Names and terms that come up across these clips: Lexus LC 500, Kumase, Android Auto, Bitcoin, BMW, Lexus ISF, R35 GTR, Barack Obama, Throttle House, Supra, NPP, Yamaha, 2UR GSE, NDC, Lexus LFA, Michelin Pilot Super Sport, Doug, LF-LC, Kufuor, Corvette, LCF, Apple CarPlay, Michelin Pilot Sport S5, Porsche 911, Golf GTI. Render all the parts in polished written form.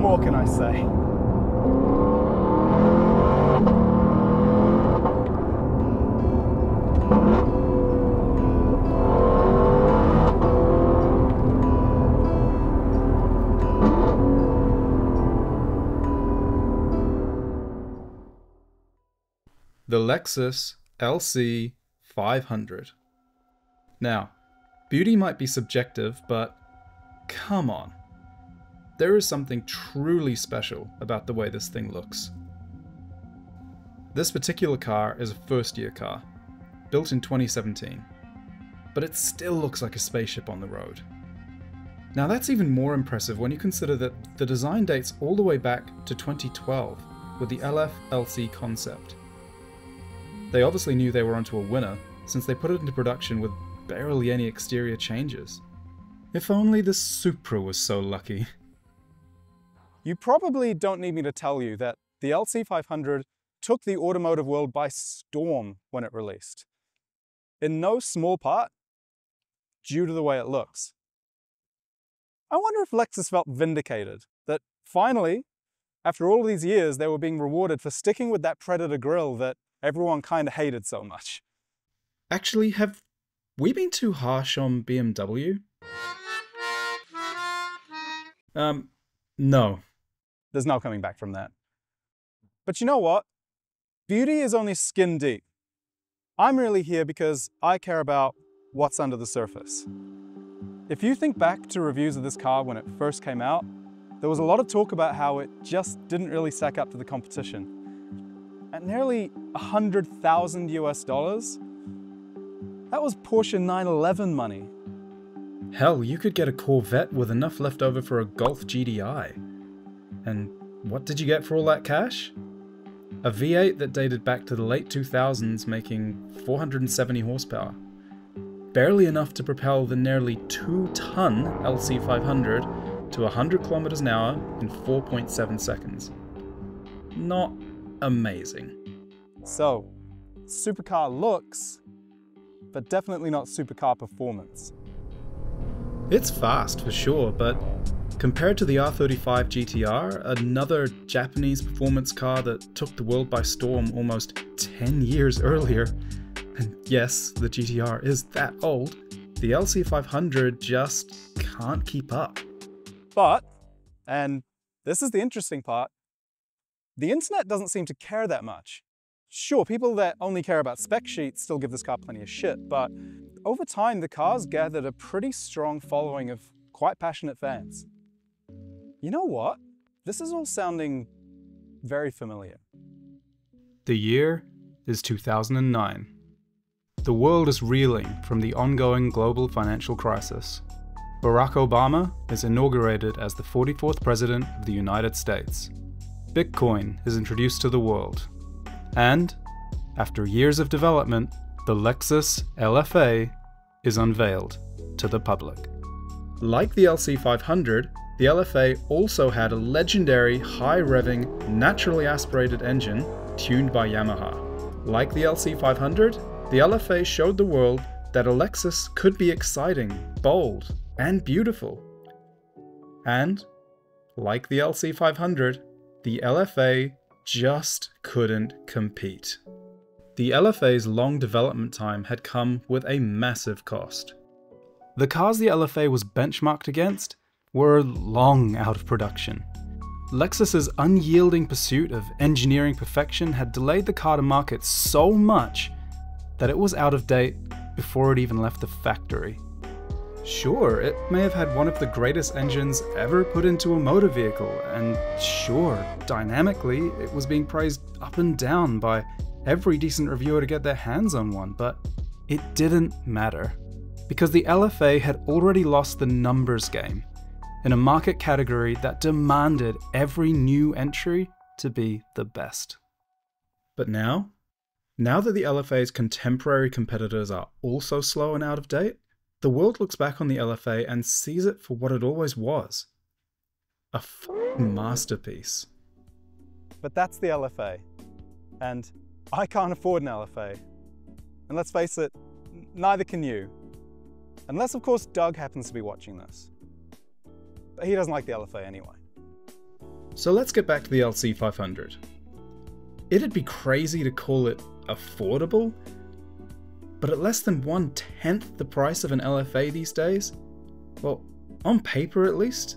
more can I say? The Lexus LC 500. Now, beauty might be subjective, but come on. There is something truly special about the way this thing looks. This particular car is a first-year car, built in 2017, but it still looks like a spaceship on the road. Now that's even more impressive when you consider that the design dates all the way back to 2012 with the LF-LC concept. They obviously knew they were onto a winner, since they put it into production with barely any exterior changes. If only the Supra was so lucky. You probably don't need me to tell you that the LC 500 took the automotive world by storm when it released. In no small part, due to the way it looks. I wonder if Lexus felt vindicated, that finally, after all these years, they were being rewarded for sticking with that Predator grille that everyone kind of hated so much. Actually, have we been too harsh on BMW? No. There's no coming back from that. But you know what? Beauty is only skin deep. I'm really here because I care about what's under the surface. If you think back to reviews of this car when it first came out, there was a lot of talk about how it just didn't really stack up to the competition. At nearly $100,000 US, that was Porsche 911 money. Hell, you could get a Corvette with enough left over for a Golf GTI. And what did you get for all that cash? A V8 that dated back to the late 2000s, making 470 horsepower. Barely enough to propel the nearly 2-ton LC 500 to 100 kilometers an hour in 4.7 seconds. Not amazing. So, supercar looks, but definitely not supercar performance. It's fast for sure, but compared to the R35 GTR, another Japanese performance car that took the world by storm almost 10 years earlier, and yes, the GTR is that old, the LC 500 just can't keep up. But, and this is the interesting part, the internet doesn't seem to care that much. Sure, people that only care about spec sheets still give this car plenty of shit, but over time, the car's gathered a pretty strong following of quite passionate fans. You know what? This is all sounding very familiar. The year is 2009. The world is reeling from the ongoing global financial crisis. Barack Obama is inaugurated as the 44th President of the United States. Bitcoin is introduced to the world, and, after years of development, the Lexus LFA is unveiled to the public. Like the LC 500, the LFA also had a legendary, high-revving, naturally aspirated engine tuned by Yamaha. Like the LC 500, the LFA showed the world that a Lexus could be exciting, bold, and beautiful. And, like the LC 500, the LFA just couldn't compete. The LFA's long development time had come with a massive cost. The cars the LFA was benchmarked against were long out of production. Lexus's unyielding pursuit of engineering perfection had delayed the car to market so much that it was out of date before it even left the factory. Sure, it may have had one of the greatest engines ever put into a motor vehicle, and sure, dynamically, it was being praised up and down by every decent reviewer to get their hands on one, but it didn't matter. Because the LFA had already lost the numbers game, in a market category that demanded every new entry to be the best. But now that the LFA's contemporary competitors are also slow and out of date, the world looks back on the LFA and sees it for what it always was. A f***ing masterpiece. But that's the LFA. And I can't afford an LFA. And let's face it, neither can you. Unless, of course, Doug happens to be watching this. But he doesn't like the LFA anyway. So let's get back to the LC 500. It'd be crazy to call it affordable, but at less than 1/10 the price of an LFA these days, well, on paper at least,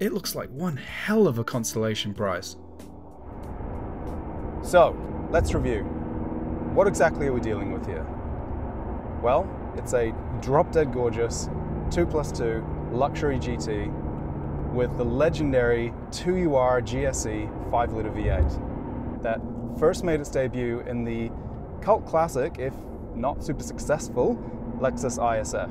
it looks like one hell of a consolation prize. So, let's review. What exactly are we dealing with here? Well, it's a drop-dead gorgeous 2+2 luxury GT with the legendary 2UR GSE 5-litre V8 that first made its debut in the cult classic, if not super successful, Lexus ISF.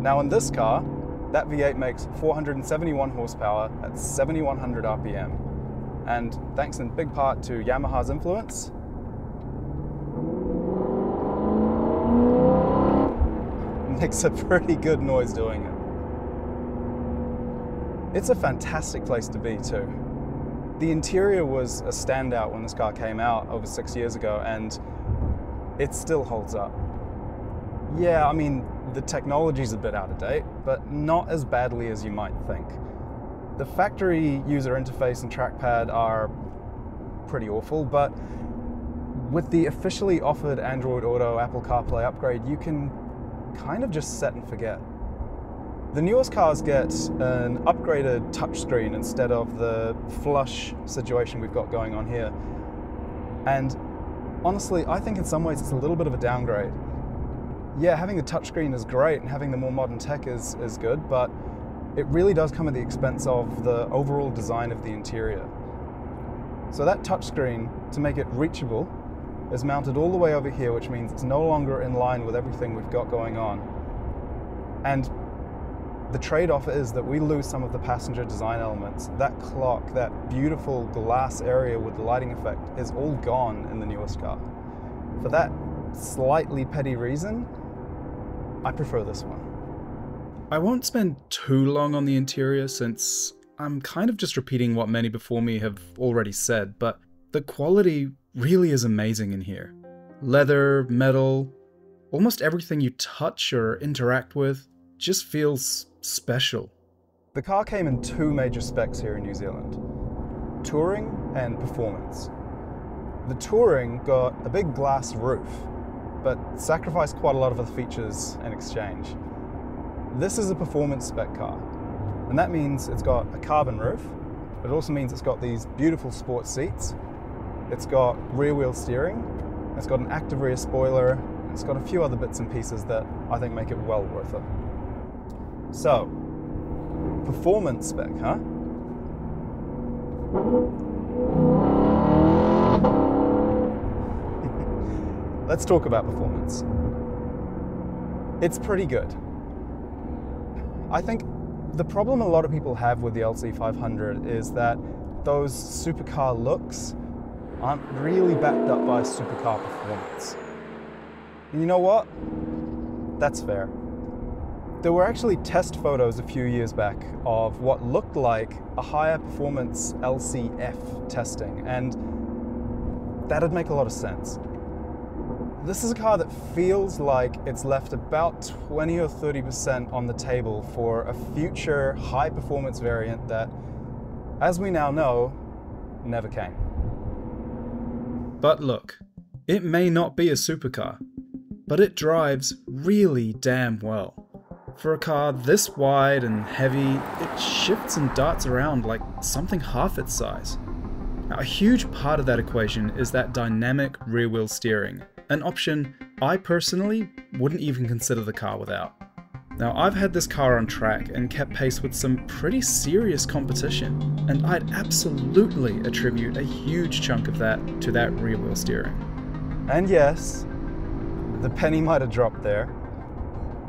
Now in this car, that V8 makes 471 horsepower at 7,100 RPM. And thanks in big part to Yamaha's influence, makes a pretty good noise doing it. It's a fantastic place to be too. The interior was a standout when this car came out over 6 years ago, and it still holds up. Yeah, I mean, the technology's a bit out of date, but not as badly as you might think. The factory user interface and trackpad are pretty awful, but with the officially offered Android Auto Apple CarPlay upgrade, you can kind of just set and forget. The newest cars get an upgraded touchscreen instead of the flush situation we've got going on here. And honestly, I think in some ways it's a little bit of a downgrade. Yeah, having the touchscreen is great and having the more modern tech is good, but it really does come at the expense of the overall design of the interior. So that touchscreen, to make it reachable, is mounted all the way over here, which means it's no longer in line with everything we've got going on. And the trade-off is that we lose some of the passenger design elements. That clock, that beautiful glass area with the lighting effect, is all gone in the newest car. For that slightly petty reason, I prefer this one. I won't spend too long on the interior since I'm kind of just repeating what many before me have already said, but the quality really is amazing in here. Leather, metal, almost everything you touch or interact with just feels special. The car came in two major specs here in New Zealand: touring and performance. The touring got a big glass roof, but sacrificed quite a lot of other features in exchange. This is a performance spec car, and that means it's got a carbon roof, but it also means it's got these beautiful sports seats, it's got rear wheel steering, it's got an active rear spoiler, and it's got a few other bits and pieces that I think make it well worth it. So, performance spec, huh? Let's talk about performance. It's pretty good. I think the problem a lot of people have with the LC 500 is that those supercar looks aren't really backed up by supercar performance. And you know what? That's fair. There were actually test photos a few years back of what looked like a higher performance LCF testing, and that'd make a lot of sense. This is a car that feels like it's left about 20 or 30% on the table for a future high-performance variant that, as we now know, never came. But look, it may not be a supercar, but it drives really damn well. For a car this wide and heavy, it shifts and darts around like something half its size. Now, a huge part of that equation is that dynamic rear-wheel steering, an option I personally wouldn't even consider the car without. Now, I've had this car on track and kept pace with some pretty serious competition, and I'd absolutely attribute a huge chunk of that to that rear wheel steering. And yes, the penny might have dropped there.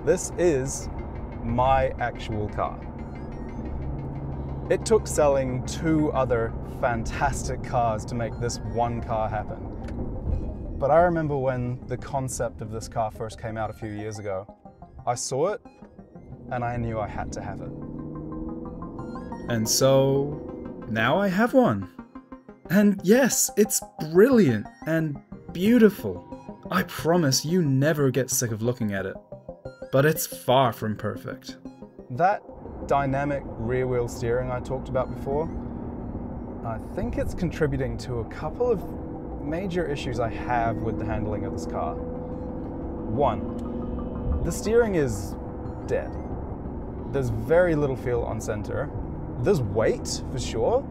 This is my actual car. It took selling two other fantastic cars to make this one car happen. But I remember when the concept of this car first came out a few years ago. I saw it, and I knew I had to have it. And so, now I have one. And yes, it's brilliant and beautiful. I promise you never get sick of looking at it. But it's far from perfect. That dynamic rear-wheel steering I talked about before, I think it's contributing to a couple of major issues I have with the handling of this car. One, the steering is dead. There's very little feel on center. There's weight for sure,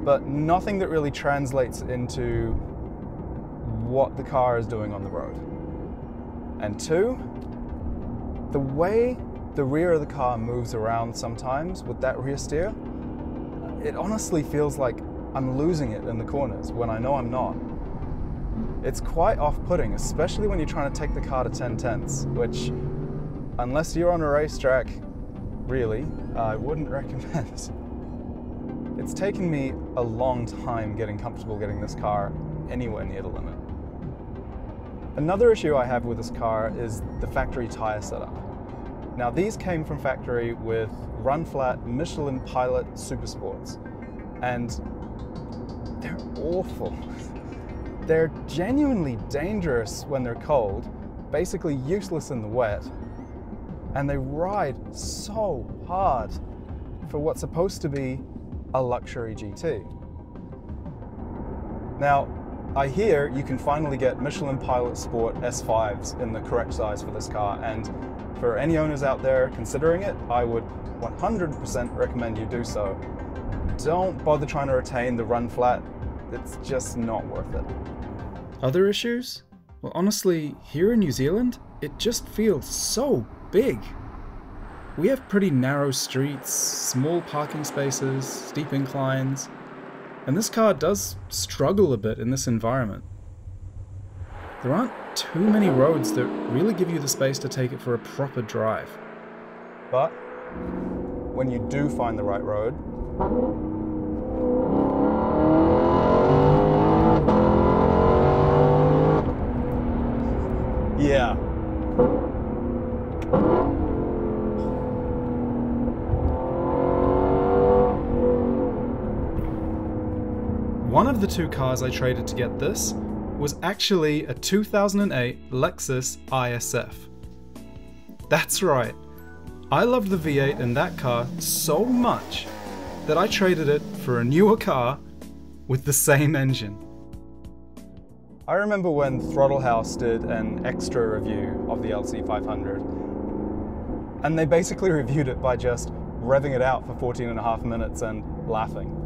but nothing that really translates into what the car is doing on the road. And two, the way the rear of the car moves around sometimes with that rear steer, it honestly feels like I'm losing it in the corners when I know I'm not. It's quite off-putting, especially when you're trying to take the car to 10/10ths, which, unless you're on a racetrack, really, I wouldn't recommend. It's taken me a long time getting comfortable getting this car anywhere near the limit. Another issue I have with this car is the factory tire setup. Now, these came from factory with run-flat Michelin Pilot Super Sports, and they're awful. They're genuinely dangerous when they're cold, basically useless in the wet, and they ride so hard for what's supposed to be a luxury GT. Now, I hear you can finally get Michelin Pilot Sport S5s in the correct size for this car, and for any owners out there considering it, I would 100% recommend you do so. Don't bother trying to retain the run flat. It's just not worth it. Other issues? Well, honestly, here in New Zealand, it just feels so big. We have pretty narrow streets, small parking spaces, steep inclines, and this car does struggle a bit in this environment. There aren't too many roads that really give you the space to take it for a proper drive. But when you do find the right road, yeah. One of the two cars I traded to get this was actually a 2008 Lexus ISF. That's right, I loved the V8 in that car so much that I traded it for a newer car with the same engine. I remember when Throttle House did an extra review of the LC 500, and they basically reviewed it by just revving it out for 14.5 minutes and laughing.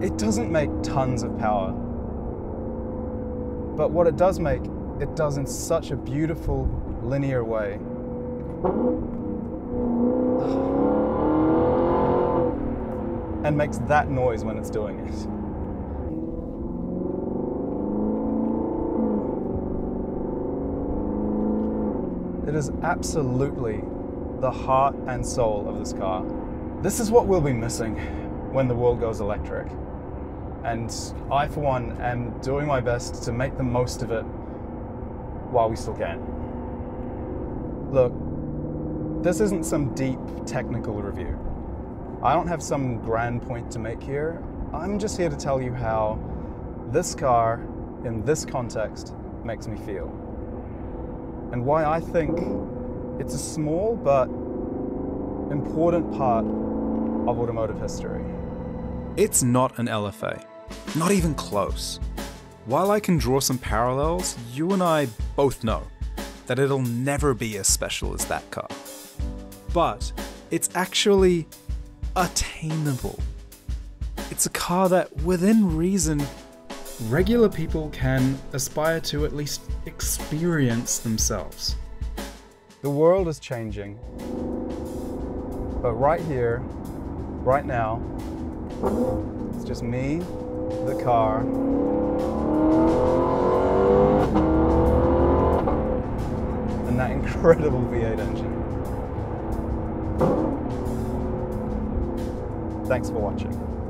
It doesn't make tons of power, but what it does make, it does in such a beautiful, linear way. And makes that noise when it's doing it. It is absolutely the heart and soul of this car. This is what we'll be missing when the world goes electric. And I, for one, am doing my best to make the most of it while we still can. Look, this isn't some deep technical review. I don't have some grand point to make here. I'm just here to tell you how this car, in this context, makes me feel. And why I think it's a small but important part of automotive history. It's not an LFA. Not even close. While I can draw some parallels, you and I both know that it'll never be as special as that car. But it's actually attainable. It's a car that, within reason, regular people can aspire to at least experience themselves. The world is changing, but right here, right now, it's just me, the car, and that incredible V8 engine. Thanks for watching.